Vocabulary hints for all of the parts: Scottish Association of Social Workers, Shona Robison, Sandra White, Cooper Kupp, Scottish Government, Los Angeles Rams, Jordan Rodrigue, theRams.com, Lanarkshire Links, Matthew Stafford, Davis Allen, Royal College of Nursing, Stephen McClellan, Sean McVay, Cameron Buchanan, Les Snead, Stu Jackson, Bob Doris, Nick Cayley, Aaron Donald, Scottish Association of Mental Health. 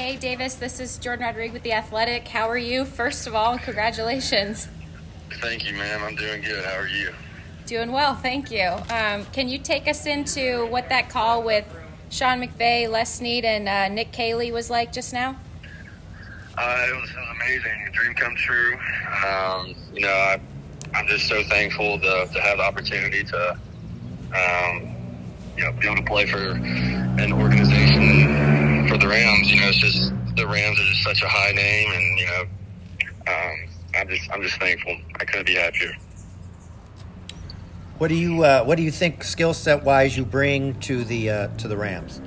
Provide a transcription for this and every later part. Hey, Davis, this is Jordan Rodrigue with The Athletic. How are you? First of all, congratulations. Thank you, ma'am. I'm doing good. How are you? Doing well, thank you. Can you take us into what that call with Sean McVay, Les Snead, and Nick Cayley was like just now? It was amazing. A dream come true. You know, I'm just so thankful to have the opportunity to, you know, be able to play for an organization for the Rams. You know, it's just the Rams are just such a high name, and you know, I'm just thankful. I couldn't be happier. What do you think skill set wise you bring to the Rams?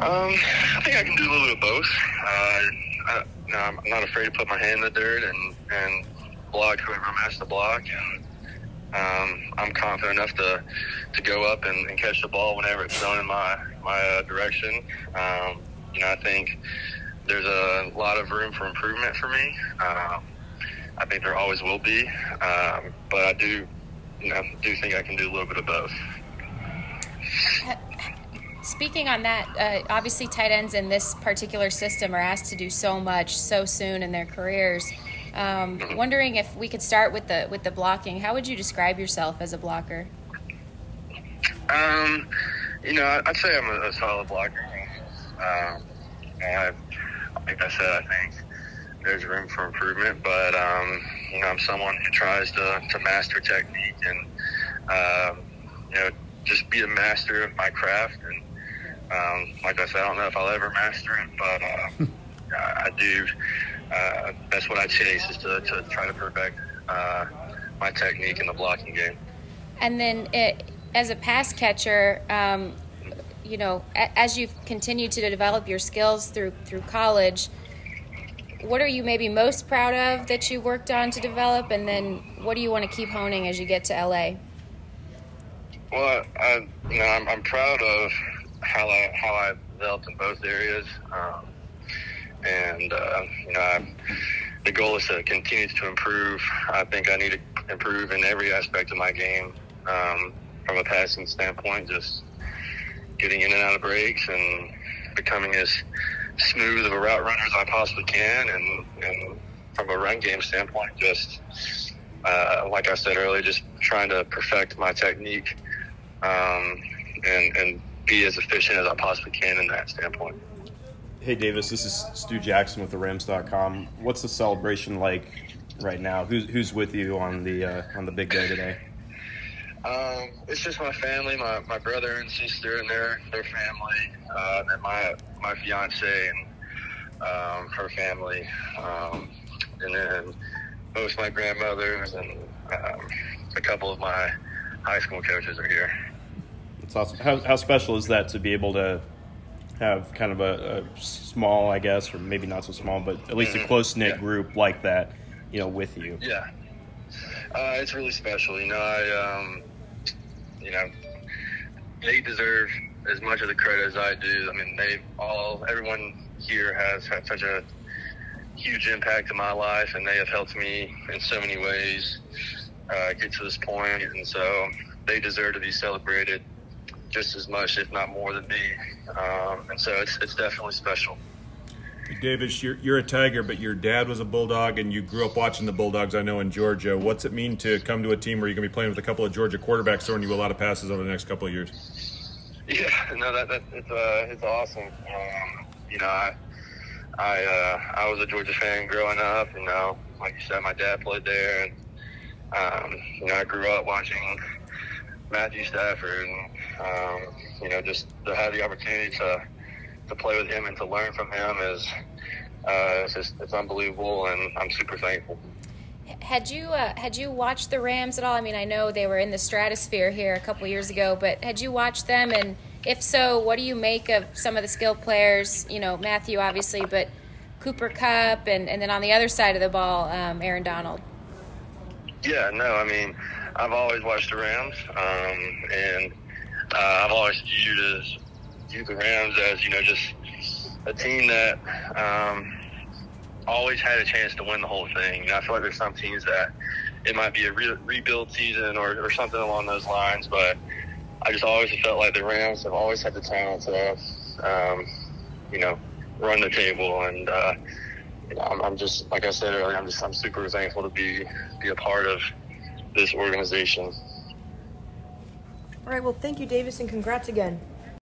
I think I can do a little bit of both. I'm not afraid to put my hand in the dirt and block whoever I'm asked to block, and I'm confident enough to go up and catch the ball whenever it's thrown in my direction. You know, I think there's a lot of room for improvement for me. I think there always will be, but I do. You know, I do think I can do a little bit of both. Speaking on that, obviously tight ends in this particular system are asked to do so much so soon in their careers. Wondering if we could start with the blocking. How would you describe yourself as a blocker? You know, I'd say I'm a solid blocker. And like I said, I think there's room for improvement, but you know, I'm someone who tries to master technique and you know, just be a master of my craft. And like I said, I don't know if I'll ever master it, but I do. That's what I chase, is to try to perfect my technique in the blocking game. And then, as a pass catcher, you know, as you've continued to develop your skills through college, what are you maybe most proud of that you worked on to develop, and then what do you want to keep honing as you get to LA? Well, you know, I'm proud of how I developed in both areas, and you know, the goal is to continue to improve. I think I need to improve in every aspect of my game, from a passing standpoint, just getting in and out of breaks and becoming as smooth of a route runner as I possibly can, and from a run game standpoint, just like I said earlier, just trying to perfect my technique, and be as efficient as I possibly can in that standpoint. Hey Davis, this is Stu Jackson with theRams.com. What's the celebration like right now? Who's with you on the big day today? It's just my family, my brother and sister and their family, and my fiance and her family, and then both my grandmothers and a couple of my high school coaches are here. That's awesome. How special is that to be able to have kind of a small, I guess, or maybe not so small, but at least a close-knit group like that, you know, with you? Yeah. It's really special. You know, you know, they deserve as much of the credit as I do. I mean, everyone here has had such a huge impact in my life, and they have helped me in so many ways get to this point. And so they deserve to be celebrated just as much, if not more, than me. And so it's definitely special. Davis, you're a Tiger, but your dad was a Bulldog, and you grew up watching the Bulldogs, I know, in Georgia. What's it mean to come to a team where you're going to be playing with a couple of Georgia quarterbacks throwing you a lot of passes over the next couple of years? Yeah, no, it's awesome. You know, I was a Georgia fan growing up. You know, like you said, my dad played there, and you know, I grew up watching Matthew Stafford, and you know, just to have the opportunity to play with him and to learn from him is it's unbelievable, and I'm super thankful. Had you watched the Rams at all? I mean, I know they were in the stratosphere here a couple years ago, but had you watched them? And if so, what do you make of some of the skilled players? You know, Matthew obviously, but Cooper Kupp, and then on the other side of the ball, Aaron Donald. Yeah, no, I mean, I've always watched the Rams, and I've always viewed the Rams as, you know, just a team that always had a chance to win the whole thing. You know, I feel like there's some teams that it might be a rebuild season or something along those lines, but I just always felt like the Rams have always had the talent to you know, run the table. And you know, I'm just, like I said earlier, I'm super thankful to be a part of this organization. All right, well, thank you, Davis, and congrats again.